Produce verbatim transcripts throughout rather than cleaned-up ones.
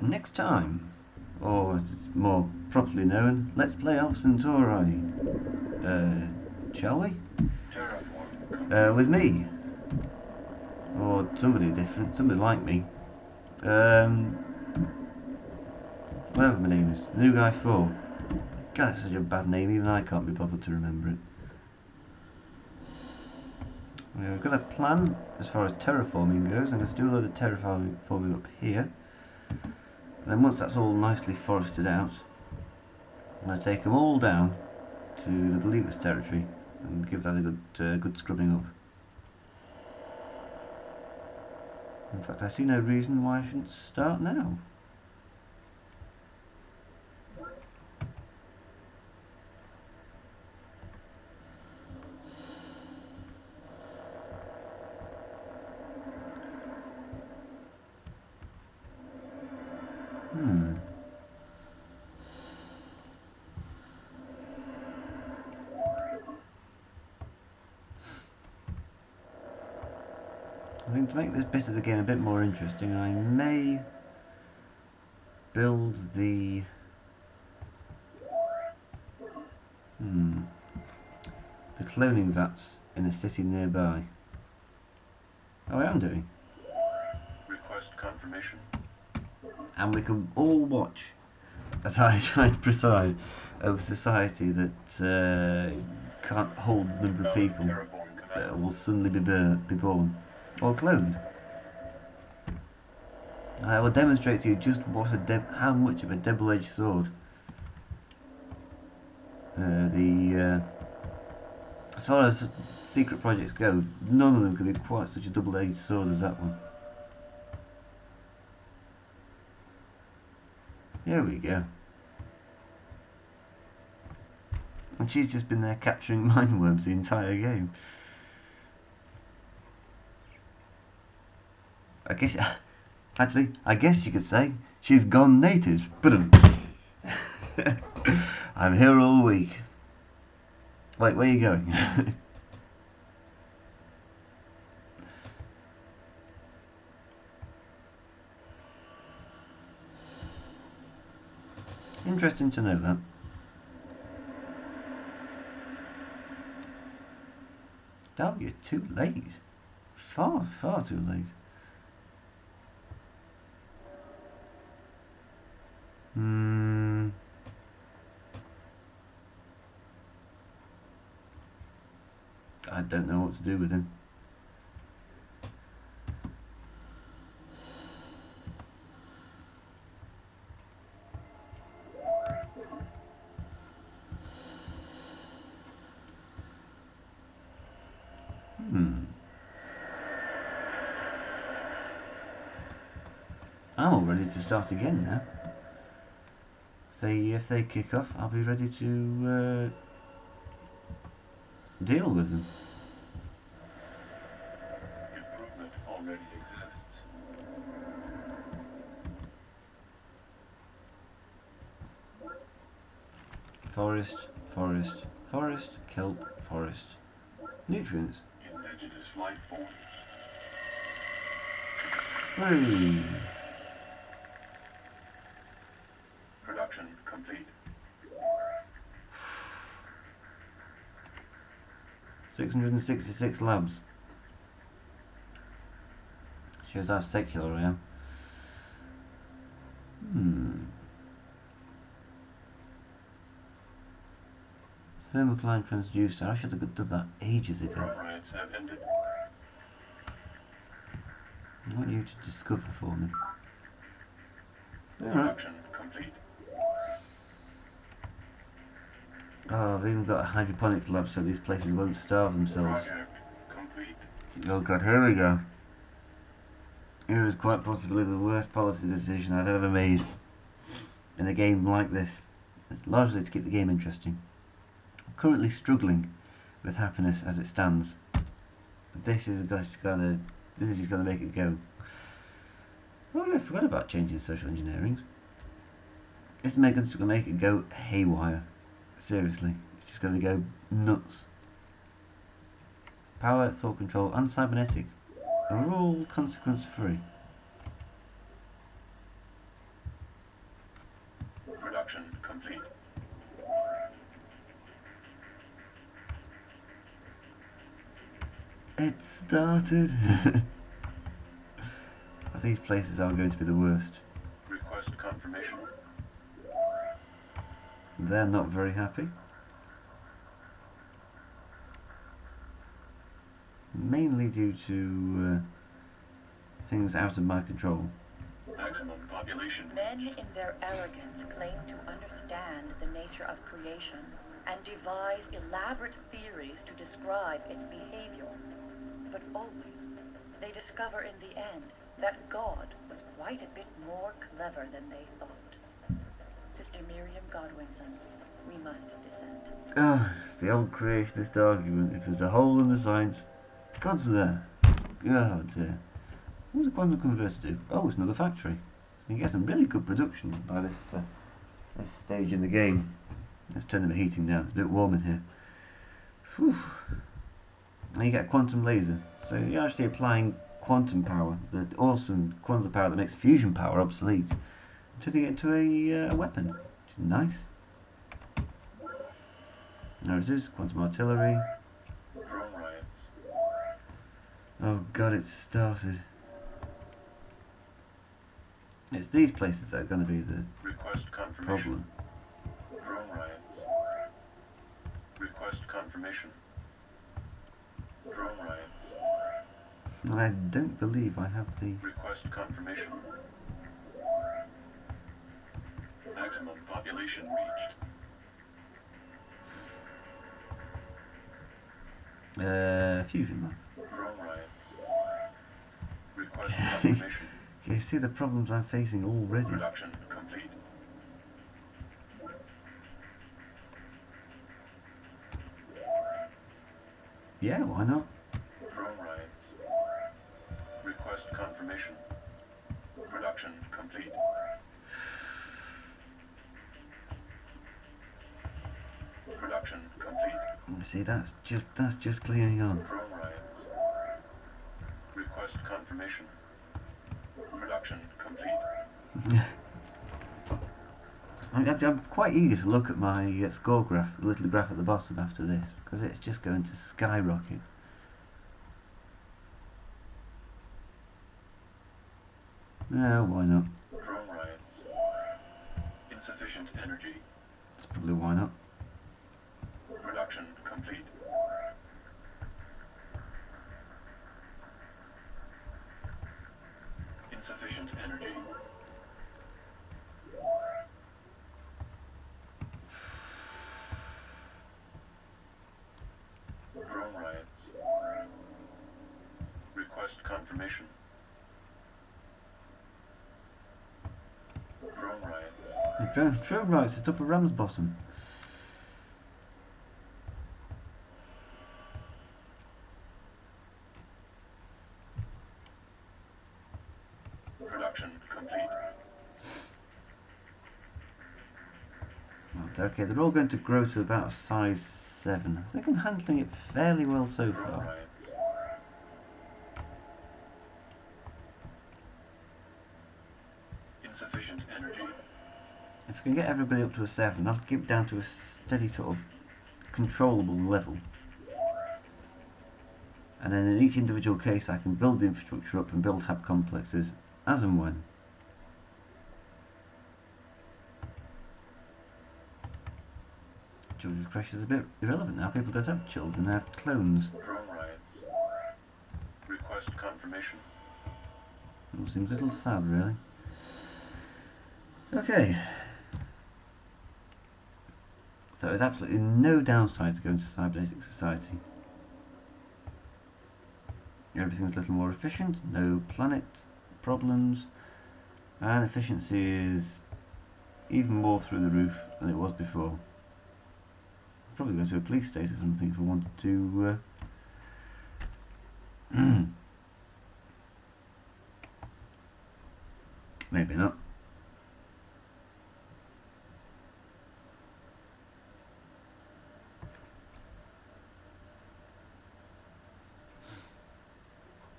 but next time, or as it's more properly known, let's play Alpha Centauri, uh, shall we? Uh, with me, or somebody different, somebody like me, um, whatever my name is, New Guy four. God, that's such a bad name, even I can't be bothered to remember it. I've got a plan as far as terraforming goes. I'm going to do a load of terraforming up here. And then once that's all nicely forested out, I'm going to take them all down to the Believer's Territory and give that a good, uh, good scrubbing up. In fact, I see no reason why I shouldn't start now. Hmm. I think to make this bit of the game a bit more interesting, I may build the... Hmm. The cloning vats in a city nearby. Oh, I am doing. Request confirmation. And we can all watch as I try to preside over society that uh, can't hold the number of people that will suddenly be, be born or cloned. I will demonstrate to you just what a de how much of a double-edged sword uh, the uh, as far as secret projects go, none of them can be quite such a double-edged sword as that one. There we go. And she's just been there capturing mine worms the entire game. I guess, actually, I guess you could say she's gone native. Boom. I'm here all week. Wait, where are you going? Interesting to know that. Damn, you're too late. Far, far too late. Hmm. I don't know what to do with him. I'm all ready to start again now. If they, if they kick off, I'll be ready to uh, deal with them. Improvement already exists. Forest, forest, forest, kelp, forest. Nutrients. Indigenous life forms. Hey. six hundred sixty-six labs. Shows how secular I am. Hmm. Thermocline transducer. I should have done that ages ago. I want you to discover for me. Alright. Oh, I've even got a hydroponics lab so these places won't starve themselves. Oh god, here we go. Here is quite possibly the worst policy decision I've ever made in a game like this. It's largely to keep the game interesting. I'm currently struggling with happiness as it stands. But this is just gonna this is just gonna make it go. Oh yeah, I forgot about changing social engineering. This is gonna make it go haywire. Seriously, it's just going to go nuts. Power, thought control, and cybernetic are all consequence free. Construction complete. It started. These places are going to be the worst. Request confirmation. They're not very happy. Mainly due to uh, things out of my control. Maximum population. Men in their arrogance claim to understand the nature of creation and devise elaborate theories to describe its behavior. But always, they discover in the end that God was quite a bit more clever than they thought. Sister Miriam Godwinson, we must dissent. Ah, oh, it's the old creationist argument. If there's a hole in the science, God's there. Oh dear. What does a quantum converter do? Oh, it's another factory. So we can get some really good production by this, uh, this stage in the game. Let's turn the heating down. It's a bit warm in here. Whew. And you get a quantum laser. So you're actually applying quantum power, the awesome quantum power that makes fusion power obsolete, to the, to a uh, weapon, which is nice. There it is, quantum artillery. Oh god, it started. It's these places that are going to be the Request confirmation. problem. Drone riots. Request confirmation. Drone riots. I don't believe I have the request confirmation. Maximum population reached. Uh, fusion map. Request confirmation. Can you see the problems I'm facing already? Production complete. Yeah, why not? Confirmation. Production complete. Production complete. See, that's just that's just clearing on. Request confirmation. Production complete. I'm, I'm quite eager to look at my uh, score graph, the little graph at the bottom after this, because it's just going to skyrocket. No, why not? Drone riots. Insufficient energy. That's probably why not. Production complete. Insufficient energy. Drone riots. Request confirmation. Drone rights at Upper Ram's Bottom. Production complete. Okay, they're all going to grow to about size seven. I think I'm handling it fairly well so far. Insufficient energy. If we can get everybody up to a seven, I'll keep it down to a steady sort of controllable level. And then in each individual case I can build the infrastructure up and build hub complexes as and when. Children's creche is a bit irrelevant now. People don't have children, they have clones. Request confirmation. All seems a little sad really. Okay. So there's absolutely no downside to going to cybernetic society. Everything's a little more efficient, no planet problems, and efficiency is even more through the roof than it was before. I'd probably go to a police state or something if I wanted to. Uh, Maybe not.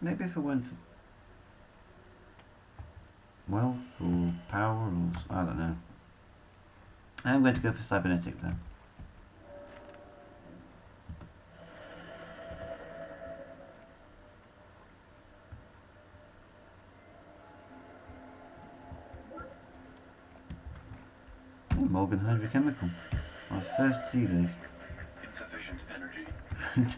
Maybe if I went for wealth or power or I don't know. I'm going to go for cybernetic then. Oh, Morgan Hydrochemical. I first see these. Insufficient energy.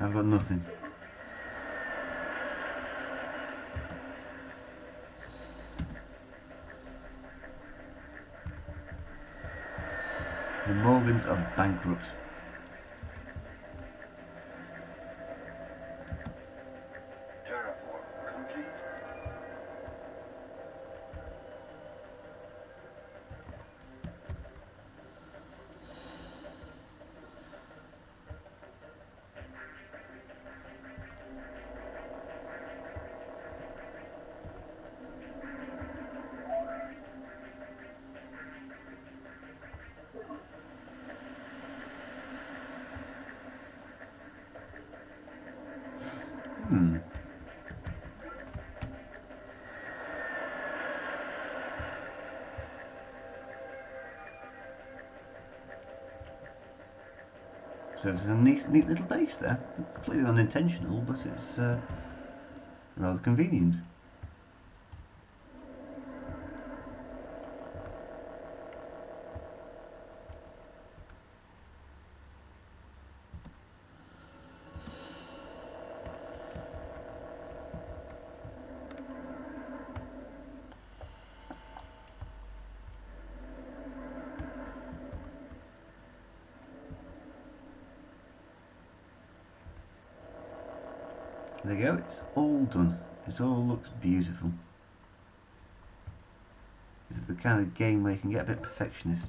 I've got nothing. The Morgans are bankrupt. Terraform complete. Hmm. So it's a neat, neat little base there. Completely unintentional, but it's uh, rather convenient. There you go, it's all done. It all looks beautiful. This is the kind of game where you can get a bit perfectionist.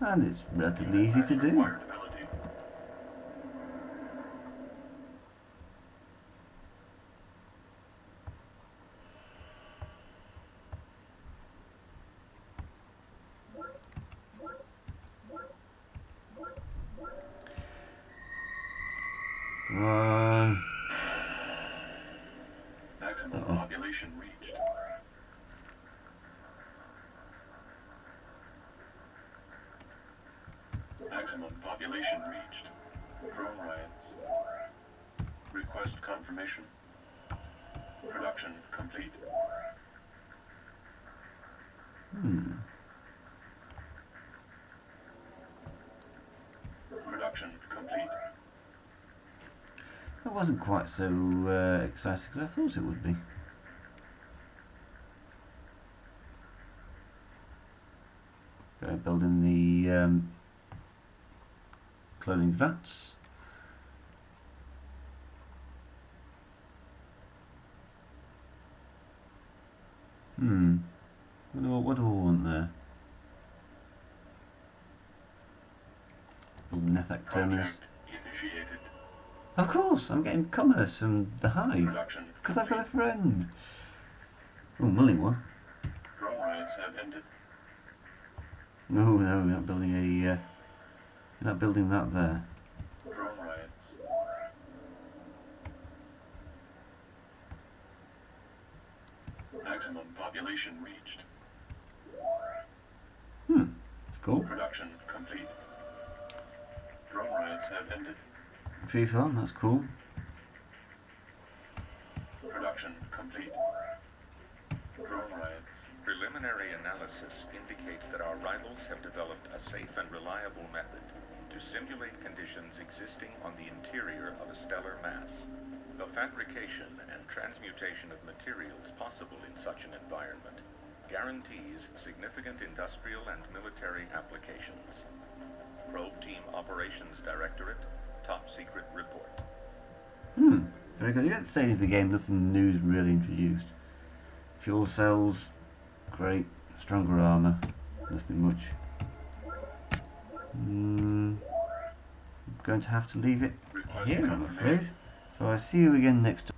And it's relatively easy to do. Uh, Maximum uh-oh. Population reached. Maximum population reached. Drone riots. Request confirmation. Production complete. Hmm. Production complete. That wasn't quite so uh, exciting as I thought it would be. Go building the um, cloning vats. Hmm. What do I, what do I want there? Build an ethac terminus. Of course, I'm getting commerce from the Hive, because I've got a friend. Oh, Mully one. Drone riots have ended. No, no, we're not building a, uh, we're not building that there. Drone riots. Maximum population reached. Hmm, cool. Production complete. Drone riots have ended. Free farm, that's cool. Production complete. Drone riots. Preliminary analysis indicates that our rivals have developed a safe and reliable method to simulate conditions existing on the interior of a stellar mass. The fabrication and transmutation of materials possible in such an environment guarantees significant industrial and military applications. Probe Team Operations Directorate, Top Secret Report. Hmm, very good. At the stage of the game, nothing new is really introduced. Fuel cells, great. Stronger armour, nothing much. Mm, I'm going to have to leave it here, I'm afraid. So I'll see you again next time.